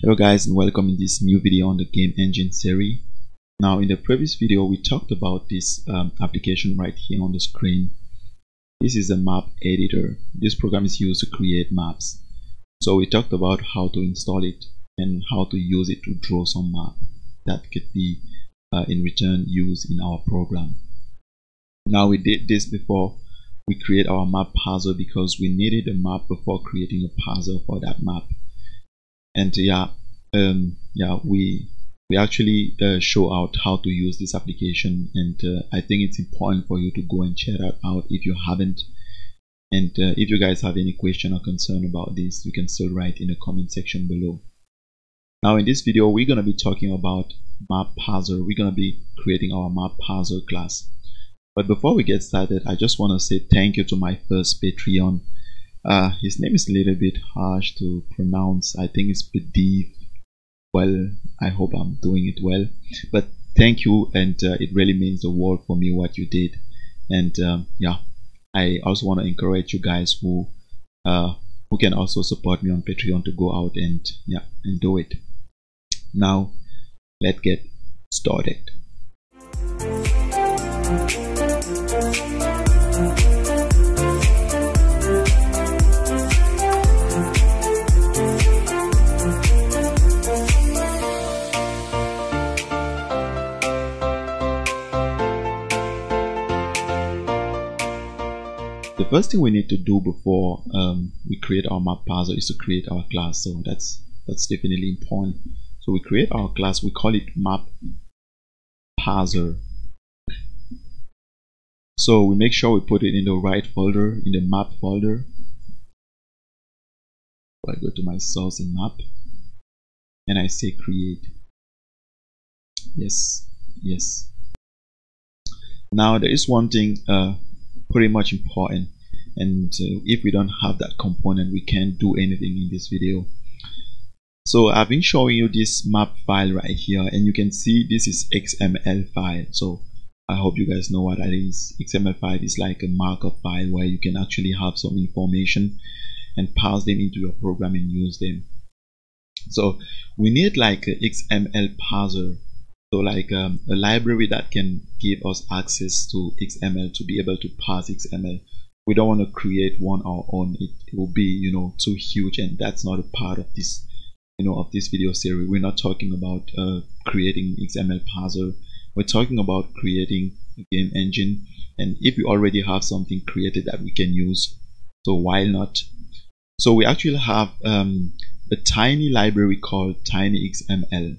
Hello guys, and welcome in this new video on the game engine series. Now in the previous video we talked about this application right here on the screen. This is a map editor. This program is used to create maps. So we talked about how to install it and how to use it to draw some map that could be in return used in our program. Now we did this before we create our map parser because we needed a map before creating a parser for that map. And we actually show out how to use this application, and I think it's important for you to go and check that out if you haven't. And if you guys have any question or concern about this, you can still write in the comment section below. Now in this video we're going to be talking about MapParser. We're going to be creating our MapParser class. But before we get started, I just want to say thank you to my first Patreon. His name is a little bit harsh to pronounce. I think it's Bedeef. Well, I hope I'm doing it well, but thank you, and it really means the world for me what you did. And I also want to encourage you guys who can also support me on Patreon to go out and do it. Now let's get started. The first thing we need to do before we create our map parser is to create our class. So that's definitely important. So we create our class. We call it map parser. So we make sure we put it in the right folder, in the map folder. So I go to my source and map, and I say create. Yes. Now there is one thing. Pretty much important, and if we don't have that component we can't do anything in this video. So I've been showing you this map file right here, and you can see this is XML file. So I hope you guys know what that is. XML file is like a markup file where you can actually have some information and pass them into your program and use them. So we need like a XML parser. So like a library that can give us access to XML to be able to parse XML. We don't want to create one our own. It will be, you know, too huge, and that's not a part of this, you know, of this video series. We're not talking about creating XML parser. We're talking about creating a game engine, and if you already have something created that we can use, so why not? So we actually have a tiny library called TinyXML,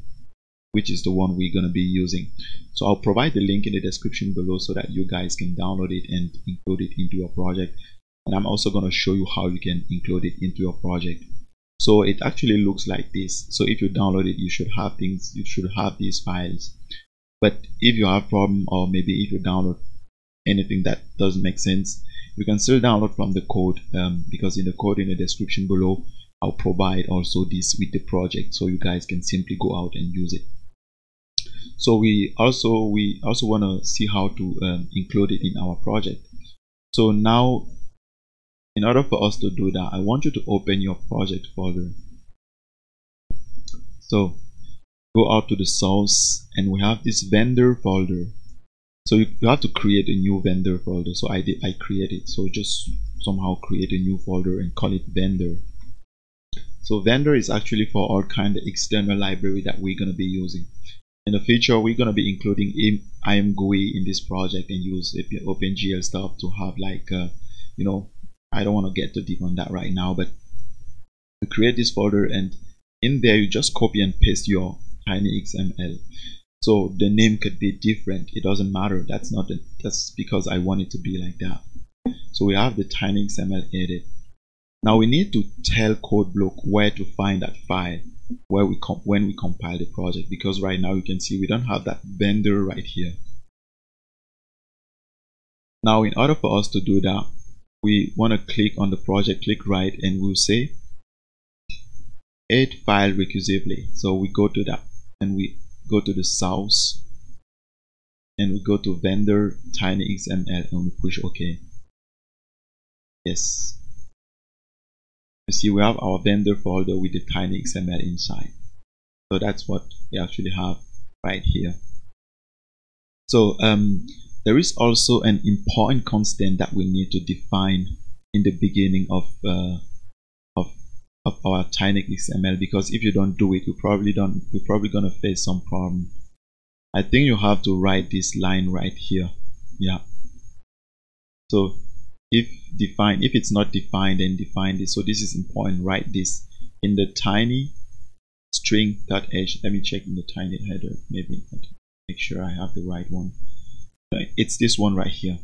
which is the one we're going to be using. So I'll provide the link in the description below so that you guys can download it and include it into your project. And I'm also going to show you how you can include it into your project. So it actually looks like this. So if you download it, you should have things, you should have these files. But if you have a problem, or maybe if you download anything that doesn't make sense, you can still download from the code, because in the code in the description below, I'll provide also this with the project, so you guys can simply go out and use it. So we also want to see how to include it in our project. So now, in order for us to do that, I want you to open your project folder. So go out to the source, and we have this vendor folder. So you have to create a new vendor folder. So I created. So just somehow create a new folder and call it vendor. So vendor is actually for all kind of external library that we're going to be using. In the future, we're going to be including IMGUI in this project and use OpenGL stuff to have like, you know, I don't want to get too deep on that right now, but you create this folder, and in there you just copy and paste your TinyXML. So the name could be different. It doesn't matter. That's because I want it to be like that. So we have the TinyXML edit. Now we need to tell Code::Blocks where to find that file when we compile the project, because right now you can see we don't have that vendor right here. Now in order for us to do that, we want to click on the project, click right, and we'll say add file recursively. So we go to that, and we go to the source, and we go to vendor TinyXML, and we push OK. Yes. You see we have our vendor folder with the TinyXML inside. So that's what we actually have right here. So there is also an important constant that we need to define in the beginning of our TinyXML, because if you don't do it, you're probably gonna face some problem. I think you have to write this line right here. Yeah. So if it's not defined, then define this. So this is important. Write this in the tiny string.h. Let me check in the tiny header, maybe make sure I have the right one. It's this one right here.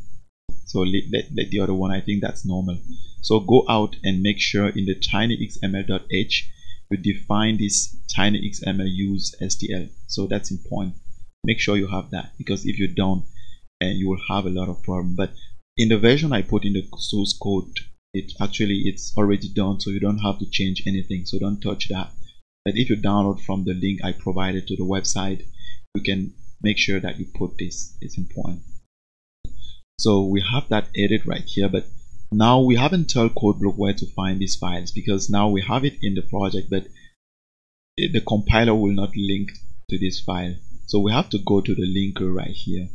So let the other one, I think that's normal. So go out and make sure in the tinyxml.h you define this tinyxml use STL. So that's important. Make sure you have that, because if you don't, you will have a lot of problem. But in the version I put in the source code, it's already done, so you don't have to change anything. So don't touch that. But if you download from the link I provided to the website, you can make sure that you put this. It's important. So we have that edit right here, but now we haven't told Codeblock where to find these files, because now we have it in the project, but the compiler will not link to this file. So we have to go to the linker right here.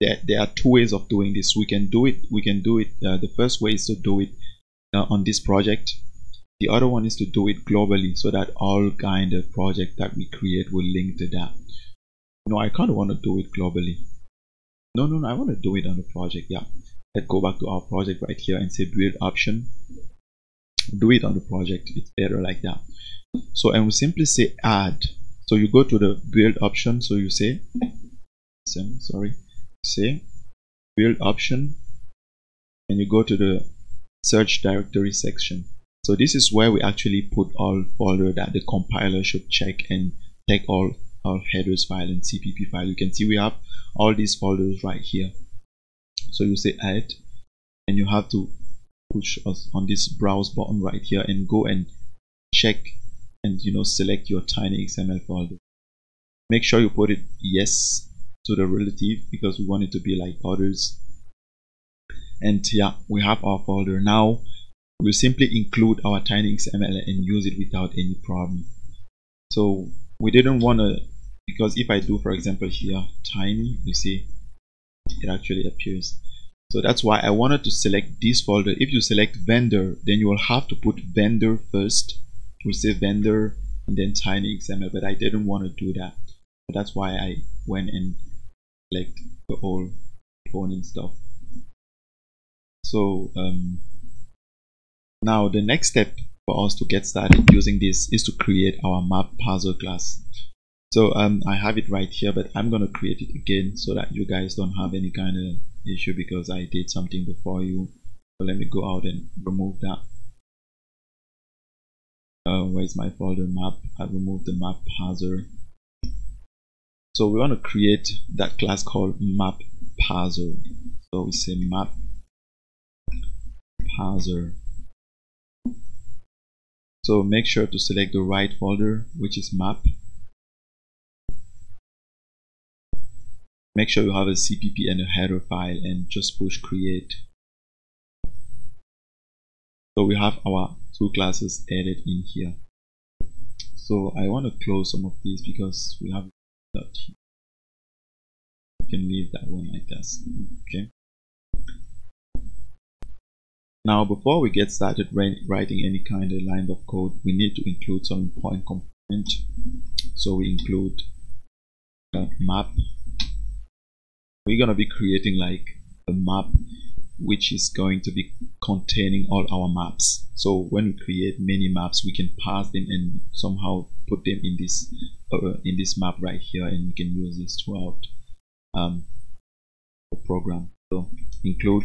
There are two ways of doing this. We can do it. The first way is to do it on this project. The other one is to do it globally, so that all kind of project that we create will link to that. No, I kind of want to do it globally. No, I want to do it on the project. Yeah, let's go back to our project right here and say build option. Do it on the project. It's better like that. So, and we simply say add. So you go to the build option. So you say, build option, and you go to the search directory section. So this is where we actually put all folder that the compiler should check and take all our headers file and cpp file. You can see we have all these folders right here. So you say add, and you have to push us on this browse button right here and go and check and select your TinyXML folder. Make sure you put it yes to the relative, because we want it to be like others. And yeah, we have our folder. Now we'll simply include our TinyXML and use it without any problem. So we didn't want to, because if I do, for example, here tiny, you see it actually appears. So that's why I wanted to select this folder. If you select vendor, then you will have to put vendor first. We'll say vendor and then TinyXML, but I didn't want to do that. So that's why I went and select the whole phone and stuff. So now the next step for us to get started using this is to create our MapParser class. So I have it right here, but I'm gonna create it again so that you guys don't have any kind of issue, because I did something before you. So let me go out and remove that. Where's my folder map? I removed the MapParser. So we want to create that class called MapParser. So we say MapParser. So make sure to select the right folder, which is map. Make sure you have a CPP and a header file, and just push create. So we have our two classes added in here. So I want to close some of these because we have that here. You can leave that one like this. Okay. Now, before we get started writing any kind of line of code, we need to include some important component. So we include a map. We're gonna be creating like a map which is going to be containing all our maps. So when we create many maps, we can pass them and somehow put them in this map right here, and we can use this throughout the program. So include.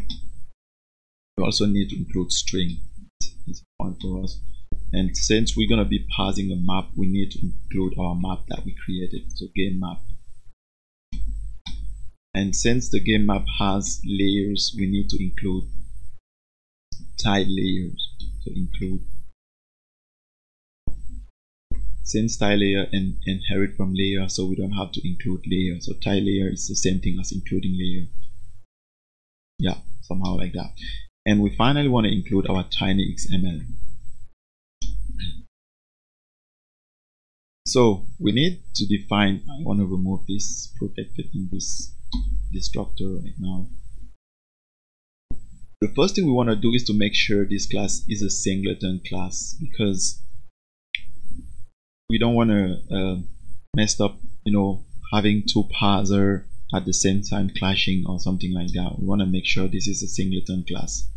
We also need to include string. It's important for us. And since we're gonna be passing a map, we need to include our map that we created. So game map. And since the game map has layers, we need to include tile layers. So include. Since tile layer and inherit from layer, so we don't have to include layer. So tile layer is the same thing as including layer. Yeah, somehow like that. And we finally want to include our TinyXML. So we need to define, I want to remove this protected in this destructor right now. The first thing we want to do is to make sure this class is a singleton class, because we don't want to mess up, you know, having two parsers at the same time clashing or something like that. We want to make sure this is a singleton class.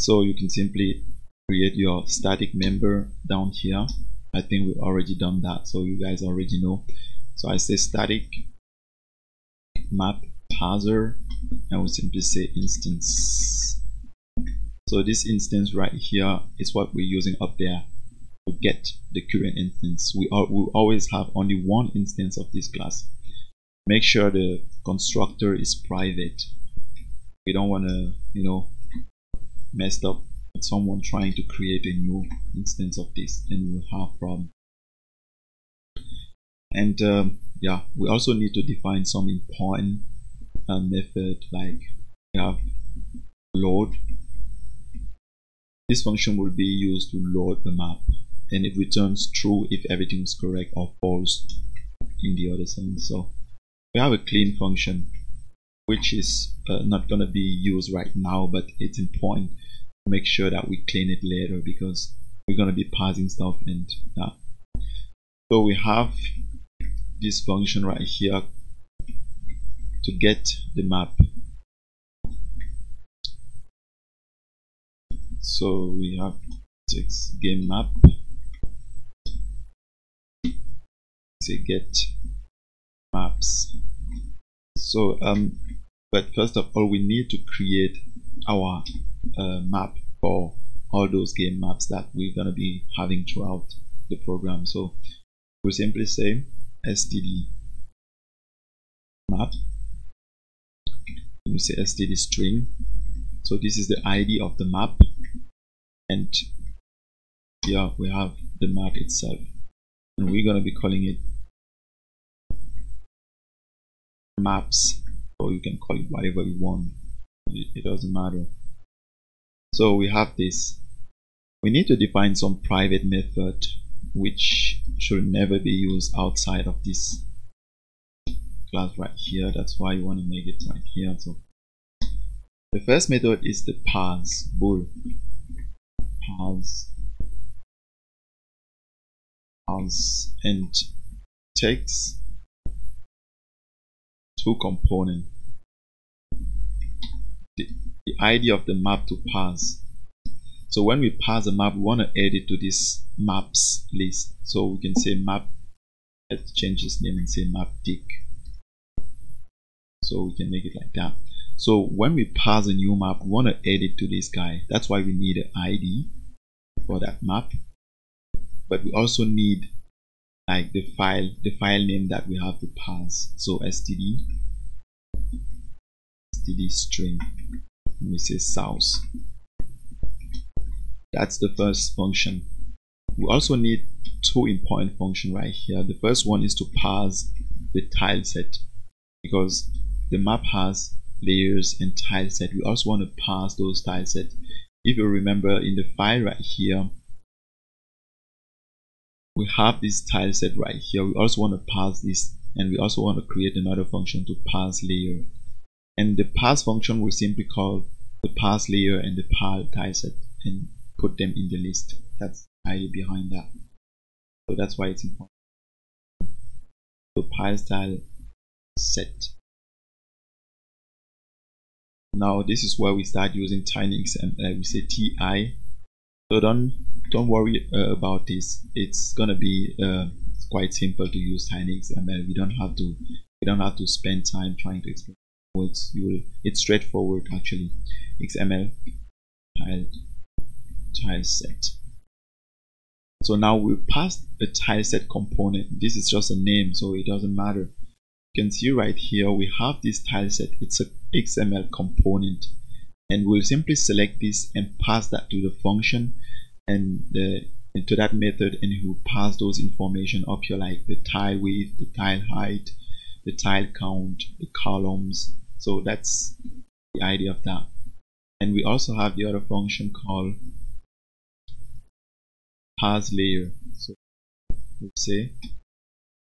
So you can simply create your static member down here. I think we've already done that, so you guys already know. So I say static map parser, and we simply say instance. So this instance right here is what we're using up there to get the current instance. We always have only one instance of this class. Make sure the constructor is private. We don't want to, you know, mess up with someone trying to create a new instance of this, and we'll have problem. And yeah, we also need to define some important method, like we have load. This function will be used to load the map, and it returns true if everything is correct, or false in the other sense. So we have a clean function, which is not going to be used right now, but it's important to make sure that we clean it later, because we're going to be parsing stuff and that. So we have this function right here to get the map. So we have text game map, say get maps. So but first of all, we need to create our map for all those game maps that we're gonna be having throughout the program. So we simply say std map, and we say std string. So this is the ID of the map, and here we have the map itself, and we're gonna be calling it maps, or you can call it whatever you want, it doesn't matter. So we have this. We need to define some private method which should never be used outside of this class right here. That's why you want to make it right here. So the first method is the parse bool, parse, and takes two component, the ID of the map to parse. So when we parse a map, we want to add it to this maps list. So we can say map, let's change this name and say map tick. So we can make it like that. So when we parse a new map, we want to add it to this guy. That's why we need an ID for that map, but we also need like the file name that we have to parse. So std string, and we say source. That's the first function. We also need two important functions right here. The first one is to parse the tile set, because the map has layers and tile set. We also want to parse those tile set. If you remember, in the file right here, we have this tile set right here. We also want to parse this, and we also want to create another function to parse layer. And the parse function will simply call the parse layer and the parse tile set and put them in the list. That's the idea behind that. So that's why it's important. So parse tile set. Now this is where we start using TinyXML. We say TI. So don't worry about this. It's gonna be quite simple to use TinyXML. We don't have to spend time trying to explain words. It's straightforward actually. XML tile set. So now we passed a tile set component. This is just a name, so it doesn't matter. You can see right here we have this tile set. It's a XML component, and we'll simply select this and pass that to the function, and into that method, and it will pass those information up here, like the tile width, the tile height, the tile count, the columns. So that's the idea of that. And we also have the other function called parse layer. So let's say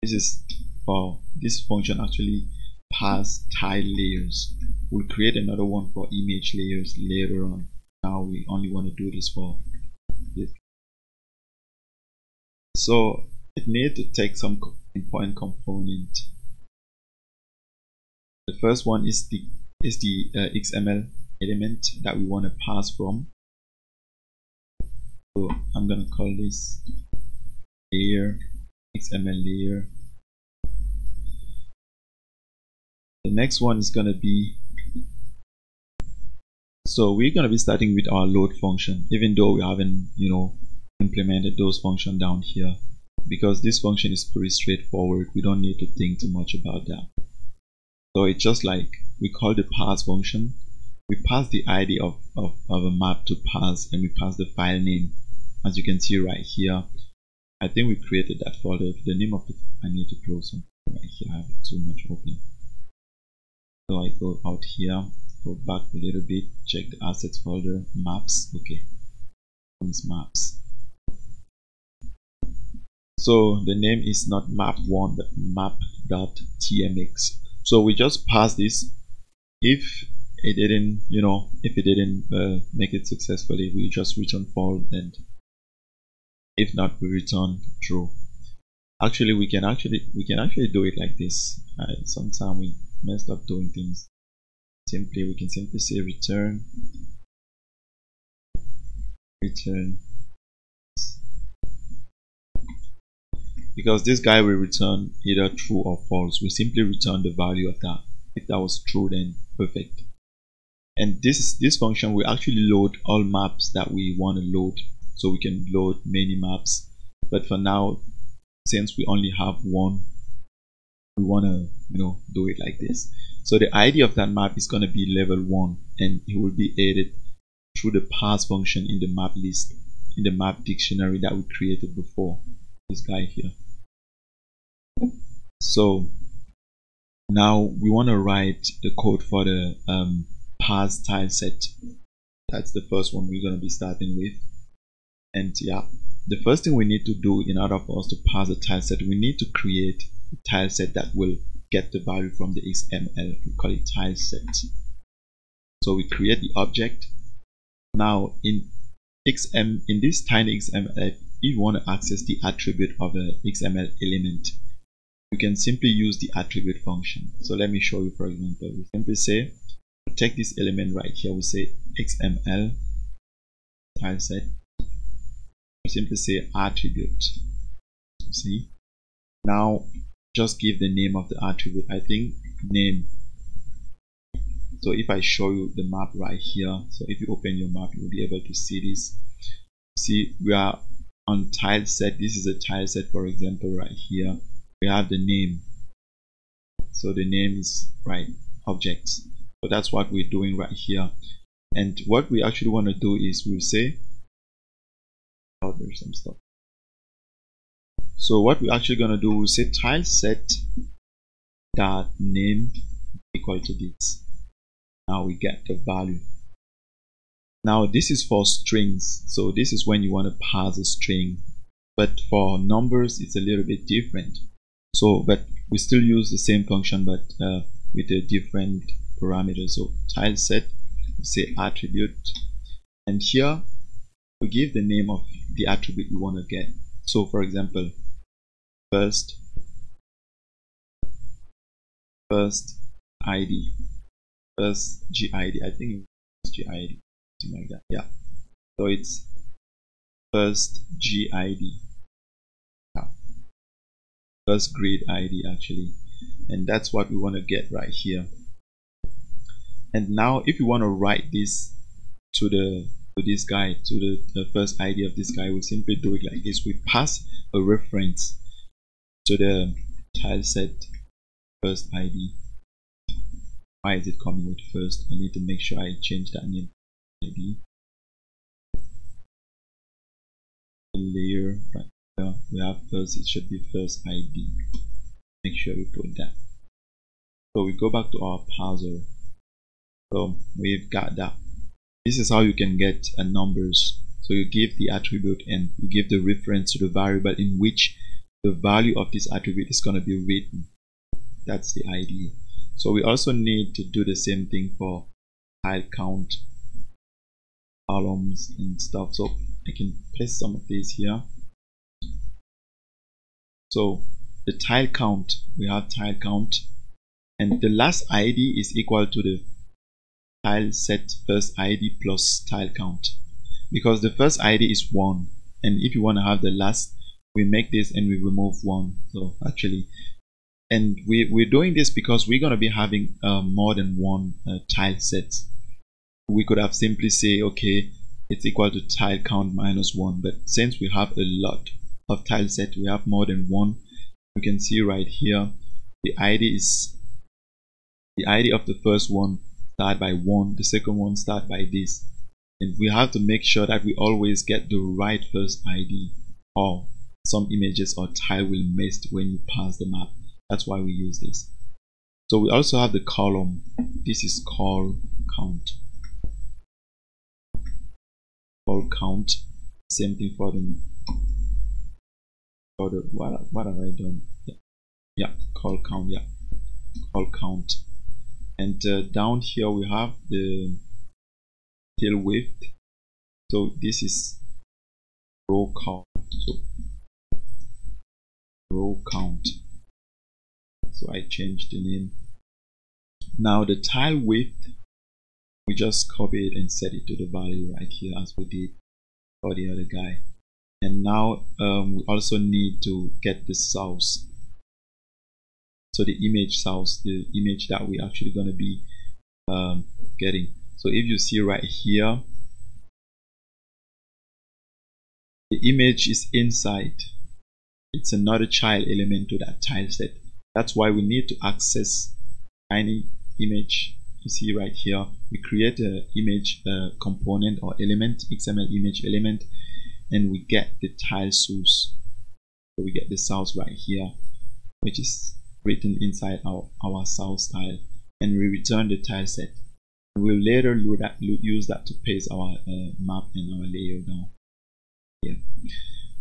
this is for this function actually pass tile layers. We'll create another one for image layers later on. Now we only want to do this for this. So it need to take some important component. The first one is the XML element that we want to pass from. So I'm gonna call this layer XML layer. The next one is gonna be, so we're gonna be starting with our load function, even though we haven't, you know, implemented those functions down here, because this function is pretty straightforward. We don't need to think too much about that. So it's just like we call the pass function. We pass the ID of a map to pass, and we pass the file name. As you can see right here, I think we created that folder. The name of it, I need to close something right here. I have too much open. So I go out here, go back a little bit, check the assets folder, maps. Okay, this maps. So the name is not map1, but map.tmx. So we just pass this. If it didn't, you know, if it didn't make it successfully, we just return false, and if not, we return true. Actually, we can actually do it like this. Sometimes we messed up doing things. Simply, we can simply say return, because this guy will return either true or false. We simply return the value of that. If that was true, then perfect. And this function will actually load all maps that we want to load, so we can load many maps. But for now, since we only have one, we want to, you know, do it like this. So the ID of that map is going to be level 1, and it will be added through the pass function in the map list, in the map dictionary that we created before, this guy here. So now we want to write the code for the pass tile set. That's the first one we're going to be starting with. And yeah, the first thing we need to do in order for us to pass a tile set, we need to create a tile set that will get the value from the XML. We call it tile set. So we create the object. Now in this TinyXML, if you want to access the attribute of an XML element, you can simply use the attribute function. So let me show you. For example, we simply say, take this element right here. We say XML tile set. We simply say attribute. See. Now just give the name of the attribute. I think name. So if I show you the map right here, so if you open your map, you'll be able to see this. See, we are on tile set. This is a tile set, for example, right here. We have the name. So the name is right objects. So that's what we're doing right here. And what we actually want to do is we'll say, oh, there's some stuff. So what we're actually gonna do, we'll say tile set dot name equal to this. Now we get the value. Now this is for strings, so this is when you want to pass a string. But for numbers, it's a little bit different. So, but we still use the same function, but with a different parameter. So tile set, we say attribute, and here we give the name of the attribute we want to get. So for example, first GID, I think it's GID, something like that. Yeah, so it's first GID, yeah, first grade ID actually, and that's what we want to get right here. And now if you want to write this to this guy, to the first ID of this guy, we'll simply do it like this. We pass a reference to the tile set first ID. Why is it coming with first? I need to make sure I change that name. ID layer right here. We have first, it should be first ID. Make sure we put that. So we go back to our parser. So we've got that. This is how you can get a numbers. So you give the attribute and you give the reference to the variable in which the value of this attribute is going to be written. That's the ID. So we also need to do the same thing for tile count, columns and stuff. So I can place some of these here. So the tile count, we have tile count, and the last ID is equal to the tile set first ID plus tile count, because the first ID is 1, and if you want to have the last, we make this and we remove 1. So actually, and we're doing this because we're going to be having more than one tile set. We could have simply say, okay, it's equal to tile count minus 1, but since we have a lot of tile set, we have more than one. You can see right here the ID is the ID of the first one start by 1, the second one start by this, and we have to make sure that we always get the right first ID, or some images or tile will mess when you pass the map. That's why we use this. So we also have the column. This is called count. Call count. Same thing for the what have I done? Yeah, call count. Yeah, call count. And down here we have the tail width. So this is row count. So row count. So I changed the name. Now the tile width, we just copy it and set it to the value right here as we did for the other guy. And now we also need to get the source. So the image source, the image that we're actually going to be getting. So if you see right here, the image is inside. It's another child element to that tile set. That's why we need to access tiny image. You see right here, we create an image component or element, XML image element, and we get the tile source. So we get the source right here, which is written inside our source tile, and we return the tile set. We'll later use that to paste our map and our layer down. Yeah,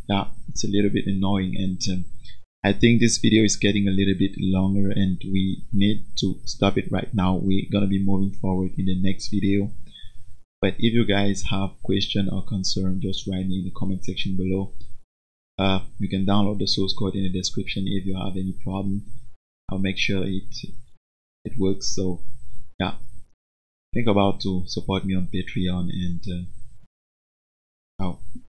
that it's a little bit annoying, and I think this video is getting a little bit longer and we need to stop it right now. We're gonna be moving forward in the next video, but if you guys have question or concern, just write me in the comment section below. You can download the source code in the description if you have any problem. I'll make sure it works. So yeah, think about to support me on Patreon, and ciao.